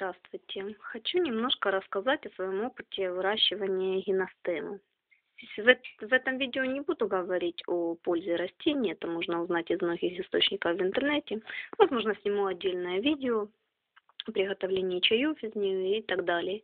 Здравствуйте! Хочу немножко рассказать о своем опыте выращивания гиностемы. В этом видео не буду говорить о пользе растений, это можно узнать из многих источников в интернете. Возможно, сниму отдельное видео о приготовлении чаев из нее и так далее.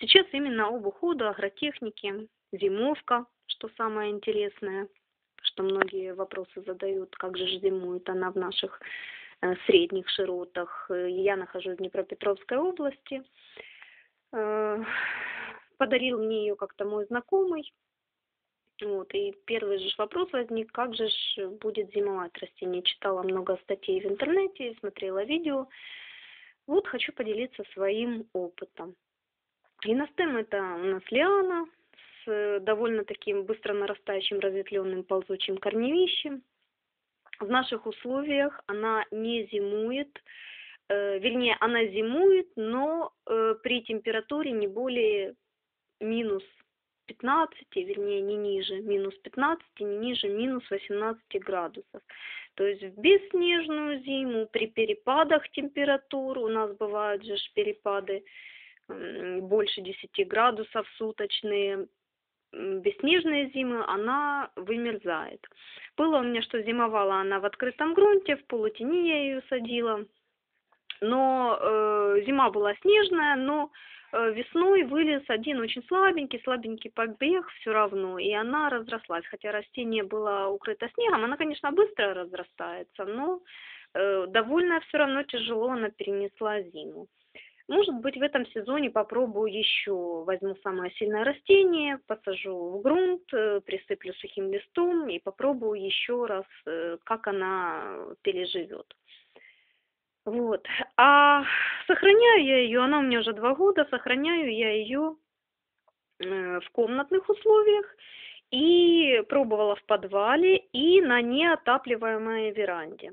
Сейчас именно об уходе, агротехнике, зимовка, что самое интересное, что многие вопросы задают, как же зимует она в наших средних широтах. Я нахожусь в Днепропетровской области. Подарил мне ее как-то мой знакомый. Вот, и первый же вопрос возник, как же будет зимовать растение. Читала много статей в интернете, смотрела видео. Вот хочу поделиться своим опытом. Гиностем — это у нас лиана с довольно таким быстро нарастающим разветвленным ползучим корневищем. В наших условиях она не зимует, вернее, она зимует, но при температуре не более минус 15, вернее, не ниже минус 15, не ниже минус 18 градусов. То есть в бесснежную зиму при перепадах температур, у нас бывают же перепады больше 10 градусов суточные, бесснежные зимы, она вымерзает. Было у меня, что зимовала она в открытом грунте, в полутени я ее садила. Но зима была снежная, но весной вылез один очень слабенький побег все равно, и она разрослась. Хотя растение было укрыто снегом, она, конечно, быстро разрастается, но довольно все равно тяжело она перенесла зиму. Может быть, в этом сезоне попробую еще, возьму самое сильное растение, посажу в грунт, присыплю сухим листом и попробую еще раз, как она переживет. Вот. А сохраняю я ее, она у меня уже 2 года, сохраняю я ее в комнатных условиях и пробовала в подвале и на неотапливаемой веранде.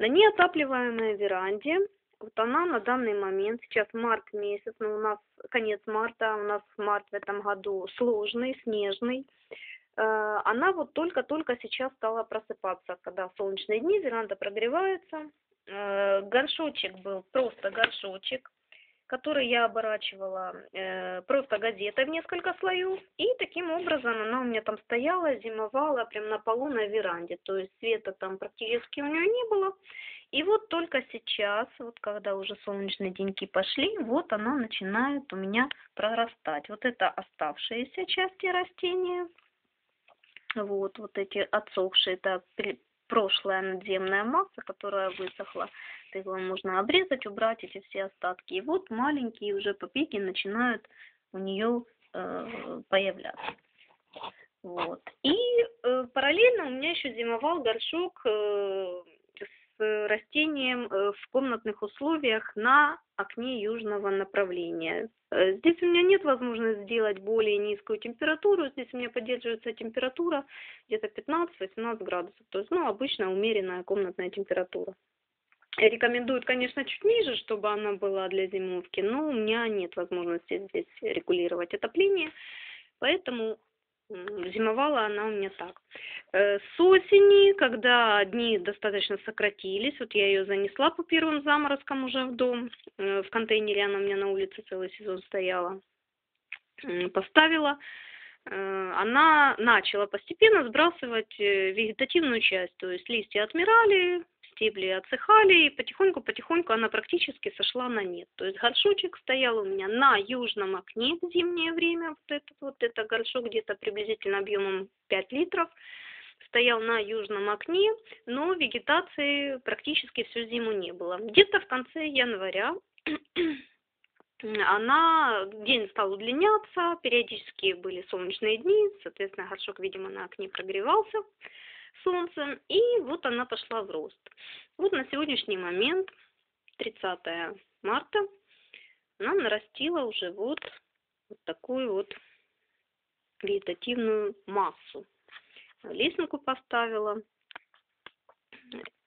На неотапливаемой веранде вот она на данный момент, сейчас март месяц, но у нас конец марта, у нас март в этом году сложный, снежный. Она вот только-только сейчас стала просыпаться, когда солнечные дни, веранда прогревается. Горшочек был, просто горшочек, который я оборачивала просто газетой в несколько слоев. И таким образом она у меня там стояла, зимовала прям на полу на веранде. То есть света там практически у нее не было. И вот только сейчас, вот когда уже солнечные деньки пошли, вот она начинает у меня прорастать. Вот это оставшиеся части растения. Вот эти отсохшие, это прошлая надземная масса, которая высохла. Его можно обрезать, убрать эти все остатки. И вот маленькие уже побеги начинают у нее появляться. Вот. И параллельно у меня еще зимовал горшок с растением в комнатных условиях на окне южного направления. Здесь у меня нет возможности сделать более низкую температуру. Здесь у меня поддерживается температура где-то 15-18 градусов. То есть, обычно умеренная комнатная температура. Рекомендуют, конечно, чуть ниже, чтобы она была для зимовки, но у меня нет возможности здесь регулировать отопление, поэтому зимовала она у меня так. С осени, когда дни достаточно сократились, вот я ее занесла по первым заморозкам уже в дом, в контейнере она у меня на улице целый сезон стояла, поставила, она начала постепенно сбрасывать вегетативную часть, то есть листья отмирали, стебли отсыхали, и потихоньку-потихоньку она практически сошла на нет. То есть горшочек стоял у меня на южном окне в зимнее время, вот этот горшок где-то приблизительно объемом 5 литров, стоял на южном окне, но вегетации практически всю зиму не было. Где-то в конце января день стал удлиняться, периодически были солнечные дни, соответственно, горшок, видимо, на окне прогревался солнцем, и вот она пошла в рост. Вот на сегодняшний момент, 30 марта, она нарастила уже вот такую вот вегетативную массу. Лесенку поставила.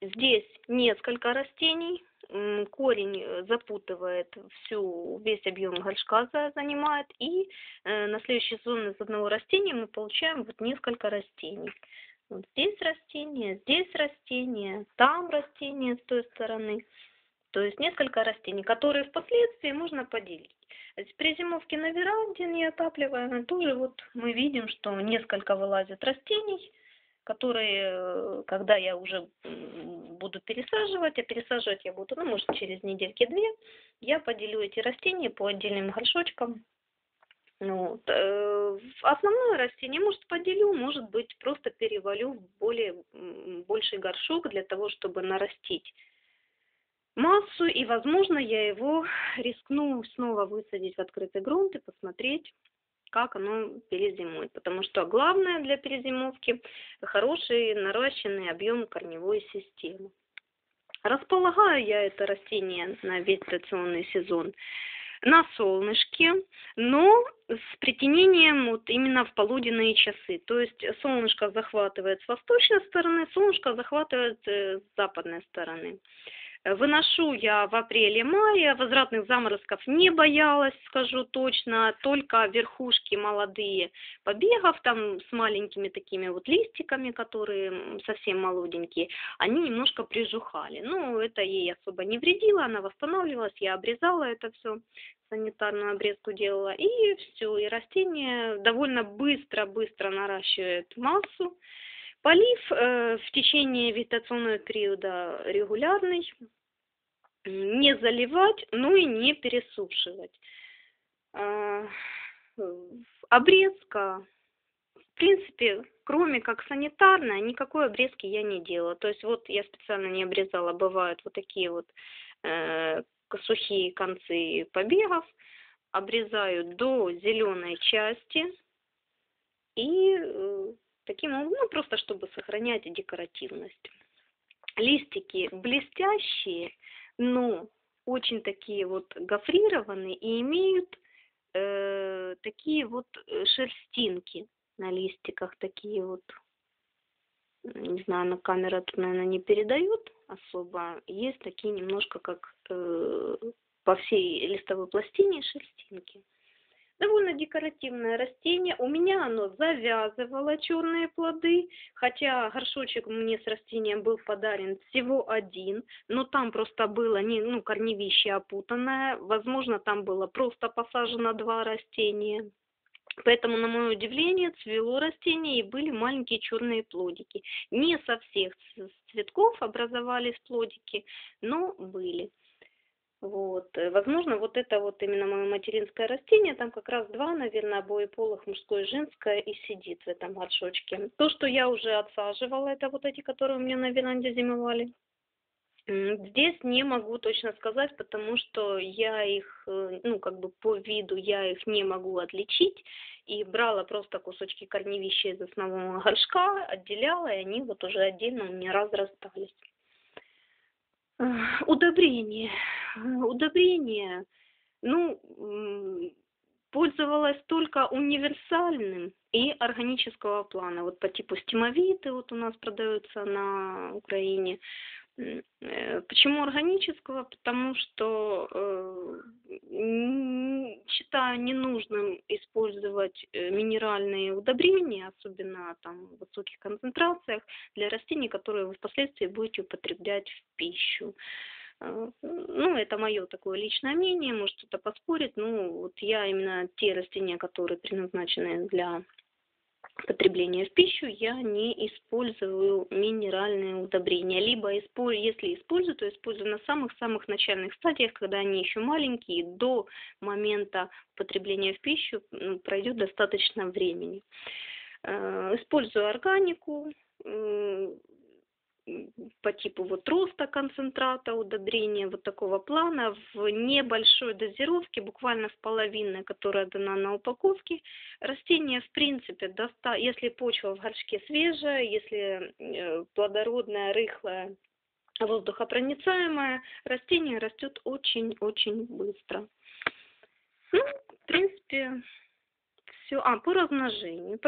Здесь несколько растений. Корень запутывает весь объем горшка занимает, и на следующий сезон из одного растения мы получаем вот несколько растений. Вот здесь растение, там растение с той стороны. То есть несколько растений, которые впоследствии можно поделить. При зимовке на веранде неотапливаемой тоже вот мы видим, что несколько вылазит растений, которые, когда я уже буду пересаживать, а пересаживать я буду, ну, может, через недельки-две, я поделю эти растения по отдельным горшочкам. Вот. Основное растение, может, поделю, может быть, просто перевалю в больший горшок для того, чтобы нарастить массу, и, возможно, я его рискну снова высадить в открытый грунт и посмотреть, как оно перезимует. Потому что главное для перезимовки – хороший наращенный объем корневой системы. Располагаю я это растение на вегетационный сезон на солнышке, но с притенением вот именно в полуденные часы. То есть солнышко захватывает с восточной стороны, солнышко захватывает с западной стороны. Выношу я в апреле-мае, возвратных заморозков не боялась, скажу точно, только верхушки молодые побегов, там с маленькими такими вот листиками, которые совсем молоденькие, они немножко прижухали. Ну, это ей особо не вредило, она восстанавливалась, я обрезала это все, санитарную обрезку делала, и все, и растение довольно быстро наращивает массу. Полив в течение вегетационного периода регулярный, не заливать, ну и не пересушивать. Обрезка, в принципе, кроме как санитарная, никакой обрезки я не делала. То есть вот я специально не обрезала, бывают вот такие вот сухие концы побегов, обрезаю до зеленой части и... таким образом, ну, просто чтобы сохранять декоративность. Листики блестящие, но очень такие вот гофрированные и имеют такие вот шерстинки на листиках, такие вот, не знаю, на камеру тут, наверное, не передают особо. Есть такие немножко как по всей листовой пластине шерстинки. Довольно декоративное растение. У меня оно завязывало черные плоды, хотя горшочек мне с растением был подарен всего один, но там просто было корневище опутанное, возможно, там было просто посажено два растения. Поэтому, на мое удивление, цвело растение и были маленькие черные плодики. Не со всех цветков образовались плодики, но были. Вот. Возможно, вот это вот именно мое материнское растение, там как раз два, наверное, обоеполых, мужское и женское, и сидит в этом горшочке. То, что я уже отсаживала, это вот эти, которые у меня на веранде зимовали. Здесь не могу точно сказать, потому что я их, по виду я их не могу отличить. И брала просто кусочки корневища из основного горшка, отделяла, и они вот уже отдельно у меня разрастались. Удобрение. Пользовалась только универсальным и органического плана. Вот по типу стимовиты вот у нас продаются на Украине. Почему органического? Потому что считаю ненужным использовать минеральные удобрения, особенно там в высоких концентрациях, для растений, которые вы впоследствии будете употреблять в пищу. Это мое такое личное мнение, может кто-то поспорит, вот я именно те растения, которые предназначены для потребления в пищу, я не использую минеральные удобрения. Либо, если использую, то использую на самых-самых начальных стадиях, когда они еще маленькие, до момента потребления в пищу пройдет достаточно времени. Использую органику по типу вот роста концентрата, удобрения вот такого плана в небольшой дозировке, буквально в половинной, которая дана на упаковке. Растение, в принципе, если почва в горшке свежая, если плодородная, рыхлая, воздухопроницаемая, растение растет очень-очень быстро. В принципе, все, по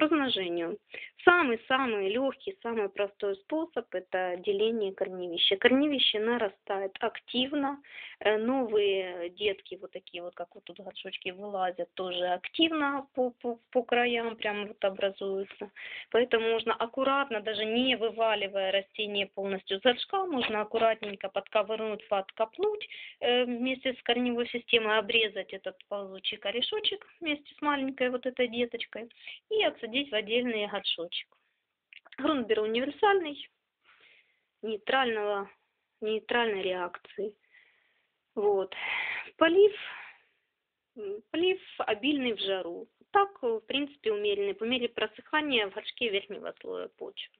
размножению. Самый-самый легкий, самый простой способ — это деление корневища. Корневище нарастает активно, новые детки, вот такие вот, как вот тут горшочки, вылазят тоже активно по краям, прям вот образуются. Поэтому можно аккуратно, даже не вываливая растение полностью за горшка, можно аккуратненько подковырнуть, подкопнуть вместе с корневой системой, обрезать этот ползучий корешочек вместе с маленькой вот этой деточкой и отсадить в отдельный горшочек. Грунт беру универсальный, нейтральной реакции. Вот. Полив обильный в жару. Так, в принципе, умеренный, по мере просыхания в горшке верхнего слоя почвы.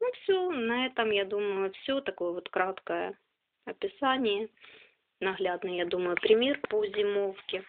Ну все, на этом, я думаю, все. Такое вот краткое описание. Наглядный, я думаю, пример по зимовке.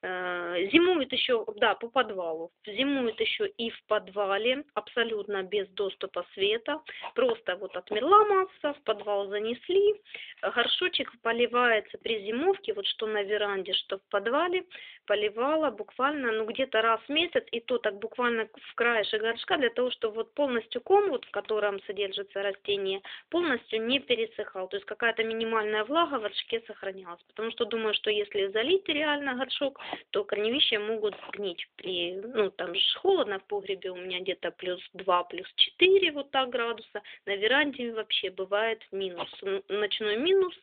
Зимуют еще, да, по подвалу. Зимуют еще и в подвале, абсолютно без доступа света. Просто вот отмерла масса, в подвал занесли. Горшочек поливается при зимовке, вот что на веранде, что в подвале. Поливала буквально, ну, где-то раз в месяц, и то так буквально в краешек горшка, для того, чтобы вот полностью ком, вот в котором содержится растение, полностью не пересыхал. То есть какая-то минимальная влага в горшке сохранялась. Потому что думаю, что если залить реально горшок, то корневища могут сгнить. Ну, там же холодно в погребе, у меня где-то плюс 2, плюс 4 вот так градуса. На веранде вообще бывает минус. Ночной минус.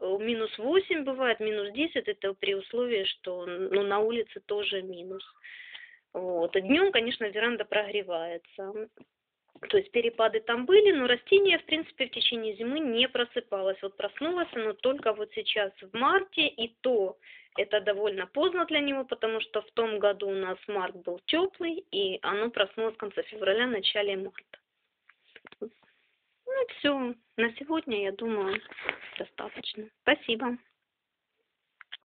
Минус 8 бывает, минус 10, это при условии, что, ну, на улице тоже минус. Вот. А днем, конечно, веранда прогревается. То есть перепады там были, но растение, в принципе, в течение зимы не просыпалось. Вот проснулось оно только вот сейчас в марте, и то это довольно поздно для него, потому что в том году у нас март был теплый, и оно проснулось в конце февраля, начале марта. Ну, все. На сегодня, я думаю, достаточно. Спасибо.